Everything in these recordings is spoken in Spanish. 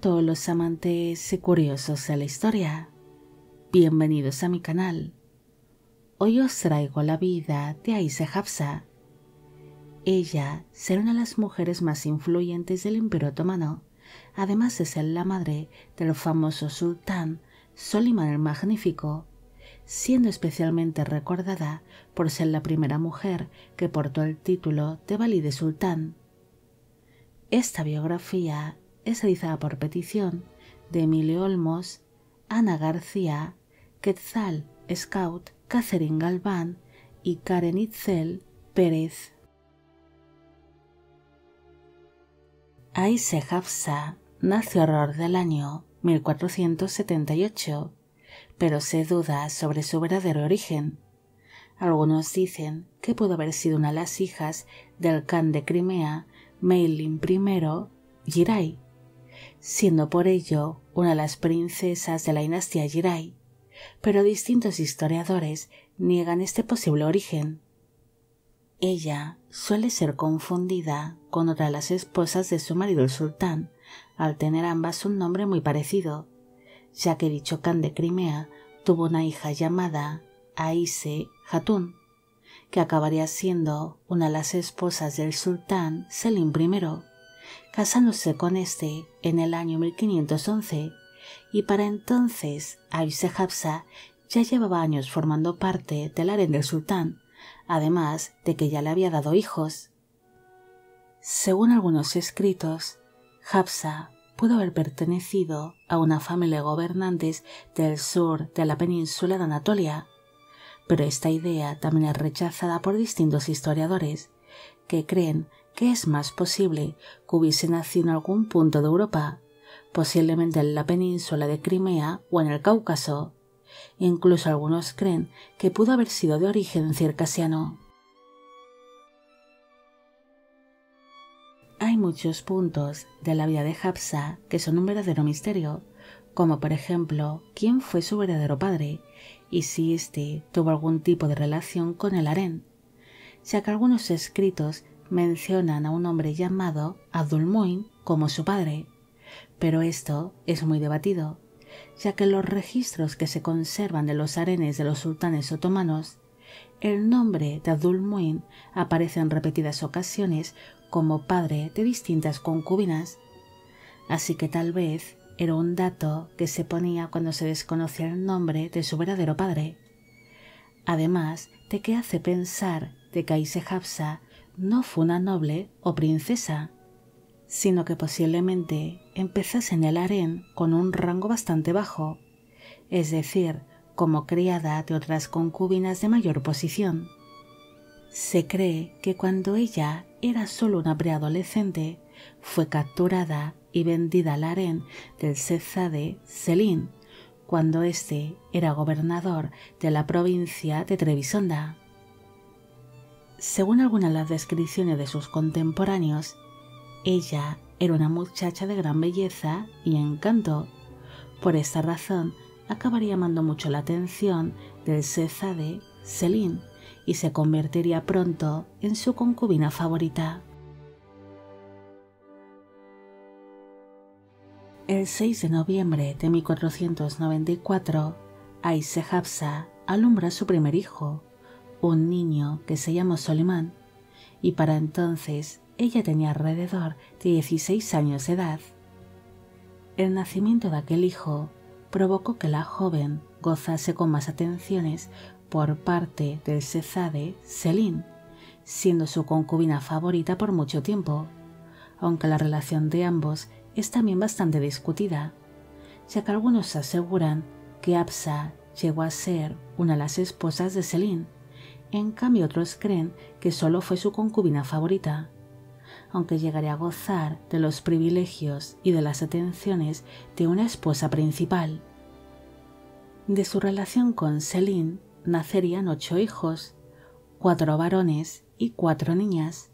a todos los amantes y curiosos de la historia. Bienvenidos a mi canal. Hoy os traigo la vida de Ayşe Hafsa. Ella será una de las mujeres más influyentes del Imperio Otomano, además de ser la madre del famoso sultán Solimán el Magnífico, siendo especialmente recordada por ser la primera mujer que portó el título de Valide Sultán. Esta biografía es realizada por petición de Emilio Olmos, Ana García, Quetzal, Scout, Catherine Galván y Karen Itzel Pérez. Ayşe Hafsa nació alrededor del año 1478, pero se duda sobre su verdadero origen. Algunos dicen que pudo haber sido una de las hijas del kan de Crimea, Meilin I, Giray, siendo por ello una de las princesas de la dinastía Giray, pero distintos historiadores niegan este posible origen. Ella suele ser confundida con otra de las esposas de su marido el sultán, al tener ambas un nombre muy parecido, ya que dicho kan de Crimea tuvo una hija llamada Ayşe Hatun, que acabaría siendo una de las esposas del sultán Selim I, casándose con este en el año 1511, y para entonces Ayşe Hafsa ya llevaba años formando parte del harén del sultán, además de que ya le había dado hijos. Según algunos escritos, Hafsa pudo haber pertenecido a una familia de gobernantes del sur de la península de Anatolia, pero esta idea también es rechazada por distintos historiadores, que creen que es más posible que hubiese nacido en algún punto de Europa, posiblemente en la península de Crimea o en el Cáucaso. Incluso algunos creen que pudo haber sido de origen circasiano. Hay muchos puntos de la vida de Hafsa que son un verdadero misterio, como por ejemplo quién fue su verdadero padre y si éste tuvo algún tipo de relación con el harén, ya que algunos escritos mencionan a un hombre llamado Abdul-Muin como su padre, pero esto es muy debatido, ya que en los registros que se conservan de los harenes de los sultanes otomanos, el nombre de Abdul-Muin aparece en repetidas ocasiones como padre de distintas concubinas, así que tal vez era un dato que se ponía cuando se desconocía el nombre de su verdadero padre, además de que hace pensar de que Ayşe Hafsa no fue una noble o princesa, sino que posiblemente empezase en el harén con un rango bastante bajo, es decir, como criada de otras concubinas de mayor posición. Se cree que cuando ella era solo una preadolescente, fue capturada y vendida al harén del Şehzade Selim, cuando este era gobernador de la provincia de Trebisonda. Según algunas de las descripciones de sus contemporáneos, ella era una muchacha de gran belleza y encanto. Por esta razón, acabaría llamando mucho la atención del Şehzade Selim y se convertiría pronto en su concubina favorita. El 6 de noviembre de 1494, Ayşe Hafsa alumbra a su primer hijo, un niño que se llamó Solimán, y para entonces ella tenía alrededor de 16 años de edad. El nacimiento de aquel hijo provocó que la joven gozase con más atenciones por parte del Şehzade Selim, siendo su concubina favorita por mucho tiempo, aunque la relación de ambos es también bastante discutida, ya que algunos aseguran que Hafsa llegó a ser una de las esposas de Selim, en cambio otros creen que solo fue su concubina favorita, aunque llegaría a gozar de los privilegios y de las atenciones de una esposa principal. De su relación con Selim nacerían 8 hijos, 4 varones y 4 niñas,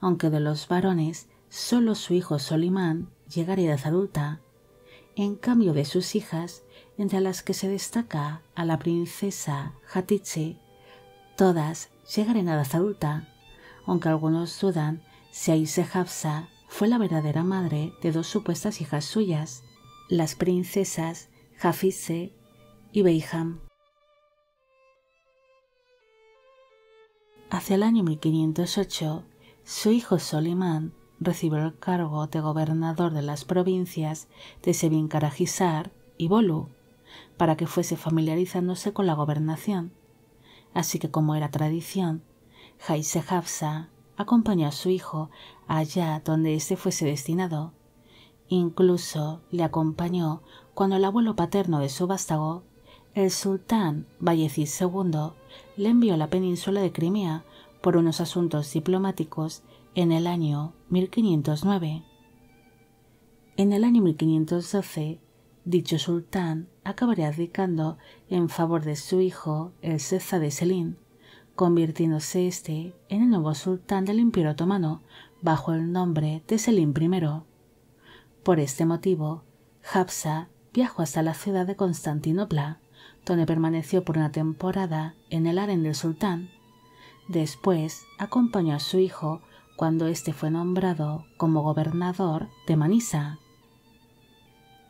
aunque de los varones solo su hijo Solimán llegaría a edad adulta, en cambio de sus hijas, entre las que se destaca a la princesa Hatice, todas llegarían a edad adulta, aunque algunos dudan si Ayşe Hafsa fue la verdadera madre de dos supuestas hijas suyas, las princesas Hafise y Beijam. Hacia el año 1508, su hijo Solimán recibió el cargo de gobernador de las provincias de Sevinkarajizar y Bolu, para que fuese familiarizándose con la gobernación. Así que, como era tradición, Ayşe Hafsa acompañó a su hijo allá donde éste fuese destinado. Incluso le acompañó cuando el abuelo paterno de su vástago, el sultán Bayezid II, le envió a la península de Crimea por unos asuntos diplomáticos en el año 1509. En el año 1512, dicho sultán acabaría abdicando en favor de su hijo, el sezade Selim, convirtiéndose este en el nuevo sultán del Imperio Otomano bajo el nombre de Selim I. Por este motivo, Hafsa viajó hasta la ciudad de Constantinopla, donde permaneció por una temporada en el harén del sultán. Después acompañó a su hijo cuando éste fue nombrado como gobernador de Manisa.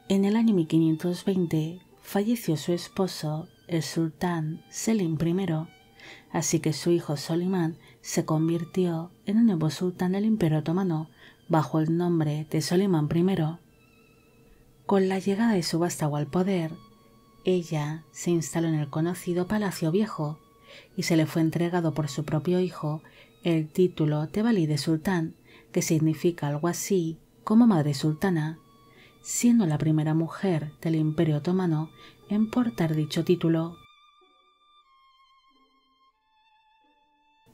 En el año 1520 falleció su esposo, el sultán Selim I, así que su hijo Solimán se convirtió en el nuevo sultán del Imperio Otomano bajo el nombre de Solimán I. Con la llegada de su vástago al poder, ella se instaló en el conocido Palacio Viejo y se le fue entregado por su propio hijo el título de Valide Sultan, que significa algo así como Madre Sultana, siendo la primera mujer del Imperio Otomano en portar dicho título.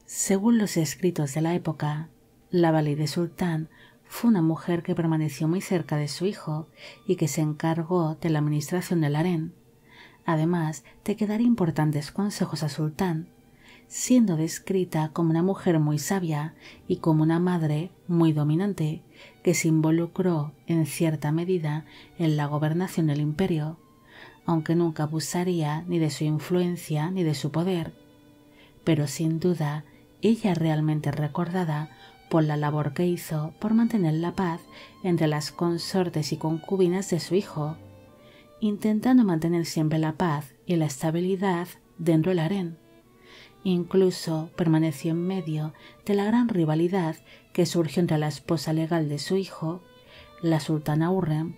Según los escritos de la época, la Valide Sultán fue una mujer que permaneció muy cerca de su hijo y que se encargó de la administración del harén. Además, te quedarían importantes consejos al sultán, siendo descrita como una mujer muy sabia y como una madre muy dominante, que se involucró en cierta medida en la gobernación del imperio, aunque nunca abusaría ni de su influencia ni de su poder. Pero sin duda, ella es realmente recordada por la labor que hizo por mantener la paz entre las consortes y concubinas de su hijo, intentando mantener siempre la paz y la estabilidad dentro del harén. Incluso permaneció en medio de la gran rivalidad que surgió entre la esposa legal de su hijo, la sultana Hürrem,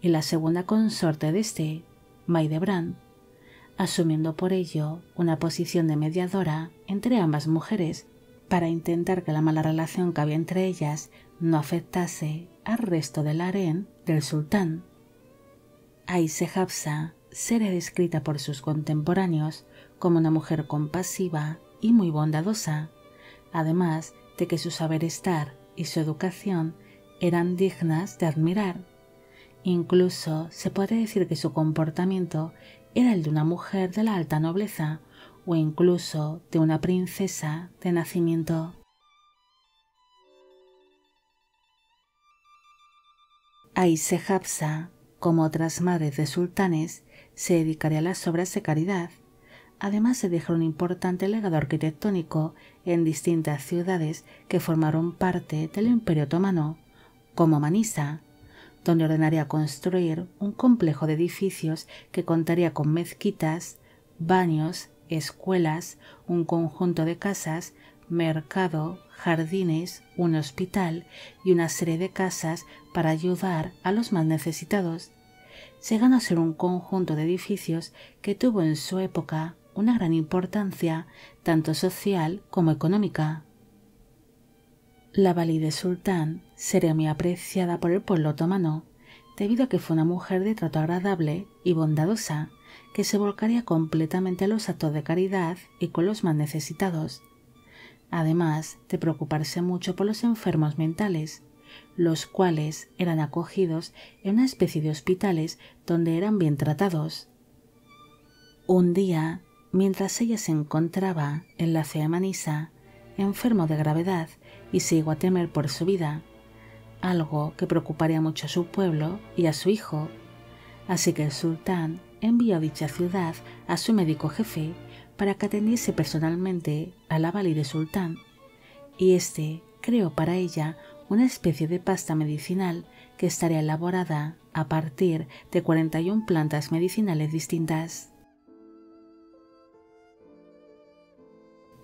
y la segunda consorte de este, Mahidevran, asumiendo por ello una posición de mediadora entre ambas mujeres para intentar que la mala relación que había entre ellas no afectase al resto del harén del sultán. Ayşe Hafsa será descrita por sus contemporáneos como una mujer compasiva y muy bondadosa, además de que su saber estar y su educación eran dignas de admirar. Incluso se podría decir que su comportamiento era el de una mujer de la alta nobleza o incluso de una princesa de nacimiento. Ayşe Hafsa, como otras madres de sultanes, se dedicaría a las obras de caridad. Además, se dejó un importante legado arquitectónico en distintas ciudades que formaron parte del Imperio Otomano, como Manisa, donde ordenaría construir un complejo de edificios que contaría con mezquitas, baños, escuelas, un conjunto de casas, mercado, jardines, un hospital y una serie de casas para ayudar a los más necesitados, llegando a ser un conjunto de edificios que tuvo en su época una gran importancia tanto social como económica. La Valide Sultán sería muy apreciada por el pueblo otomano, debido a que fue una mujer de trato agradable y bondadosa, que se volcaría completamente a los actos de caridad y con los más necesitados, además de preocuparse mucho por los enfermos mentales, los cuales eran acogidos en una especie de hospitales donde eran bien tratados. Un día, mientras ella se encontraba en la ciudad de Manisa, enfermo de gravedad y se llegó a temer por su vida, algo que preocuparía mucho a su pueblo y a su hijo, así que el sultán envió a dicha ciudad a su médico jefe para que atendiese personalmente a la Valide Sultán, y este creó para ella una especie de pasta medicinal que estaría elaborada a partir de 41 plantas medicinales distintas.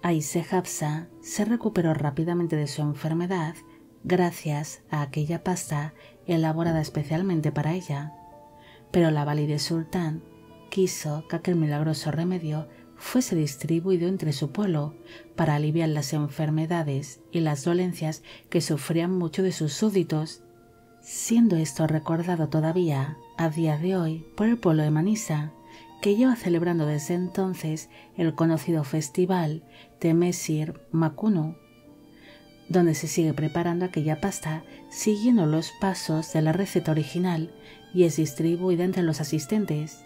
Ayşe Hafsa se recuperó rápidamente de su enfermedad gracias a aquella pasta elaborada especialmente para ella, pero la Valide Sultán quiso que aquel milagroso remedio fuese distribuido entre su pueblo para aliviar las enfermedades y las dolencias que sufrían muchos de sus súbditos, siendo esto recordado todavía a día de hoy por el pueblo de Manisa, que lleva celebrando desde entonces el conocido festival de Mesir Macunu, donde se sigue preparando aquella pasta siguiendo los pasos de la receta original y es distribuida entre los asistentes,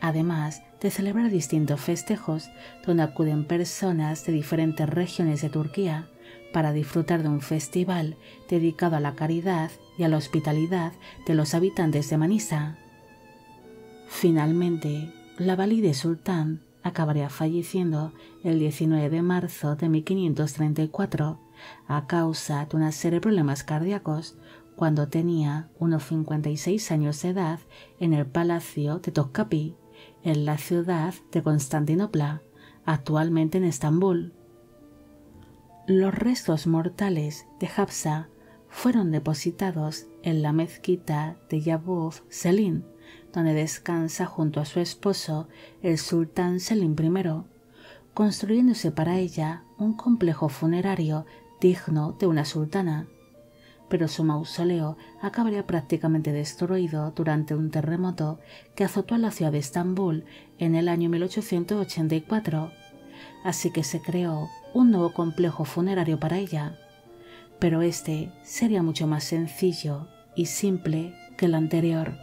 además de celebrar distintos festejos donde acuden personas de diferentes regiones de Turquía para disfrutar de un festival dedicado a la caridad y a la hospitalidad de los habitantes de Manisa. Finalmente, la Valide Sultán acabaría falleciendo el 19 de marzo de 1534 a causa de una serie de problemas cardíacos cuando tenía unos 56 años de edad en el palacio de Topkapi, en la ciudad de Constantinopla, actualmente en Estambul. Los restos mortales de Hafsa fueron depositados en la mezquita de Yavuz Selim, donde descansa junto a su esposo, el sultán Selim I, construyéndose para ella un complejo funerario digno de una sultana, pero su mausoleo acabaría prácticamente destruido durante un terremoto que azotó a la ciudad de Estambul en el año 1884, así que se creó un nuevo complejo funerario para ella, pero este sería mucho más sencillo y simple que el anterior.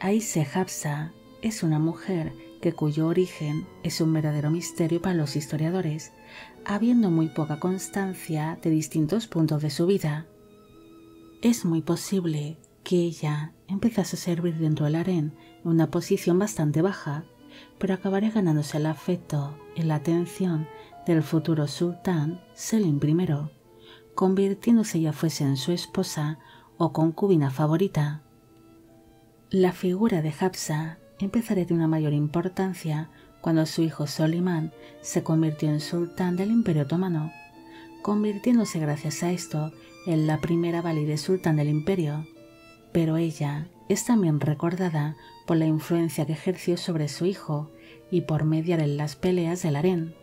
Ayşe Hafsa es una mujer que cuyo origen es un verdadero misterio para los historiadores, habiendo muy poca constancia de distintos puntos de su vida. Es muy posible que ella empezase a servir dentro del harén en una posición bastante baja, pero acabaría ganándose el afecto y la atención del futuro sultán Selim I, convirtiéndose ya fuese en su esposa o concubina favorita. La figura de Hafsa empezaría de una mayor importancia cuando su hijo Solimán se convirtió en sultán del Imperio Otomano, convirtiéndose gracias a esto en la primera valide sultán del imperio, pero ella es también recordada por la influencia que ejerció sobre su hijo y por mediar en las peleas del harén.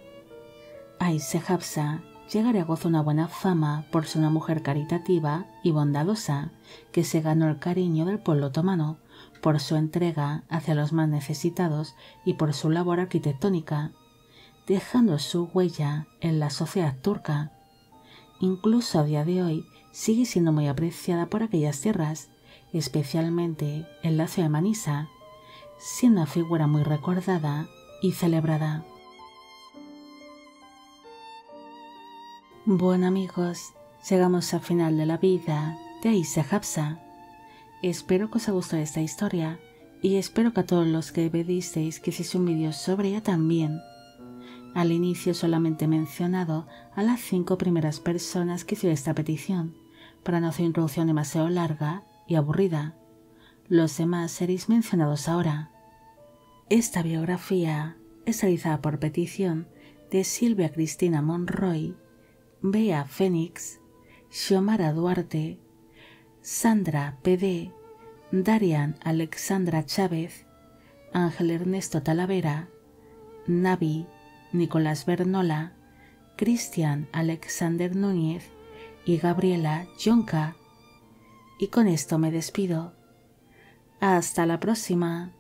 Ayşe Hafsa llegaría a gozar una buena fama por ser una mujer caritativa y bondadosa que se ganó el cariño del pueblo otomano por su entrega hacia los más necesitados y por su labor arquitectónica, dejando su huella en la sociedad turca. Incluso a día de hoy sigue siendo muy apreciada por aquellas tierras, especialmente en la ciudad de Manisa, siendo una figura muy recordada y celebrada. Bueno amigos, llegamos al final de la vida de Ayşe Hafsa. Espero que os haya gustado esta historia y espero que a todos los que pedisteis que hiciese un vídeo sobre ella también. Al inicio solamente he mencionado a las 5 primeras personas que hicieron esta petición, para no hacer una introducción demasiado larga y aburrida. Los demás seréis mencionados ahora. Esta biografía es realizada por petición de Silvia Cristina Monroy, Bea Fenix, Xiomara Duarte, Sandra P.D., Darian Alexandra Chávez, Ángel Ernesto Talavera, Navi, Nicolás Bernola, Cristian Alexander Núñez y Gabriela Yonca. Y con esto me despido. ¡Hasta la próxima!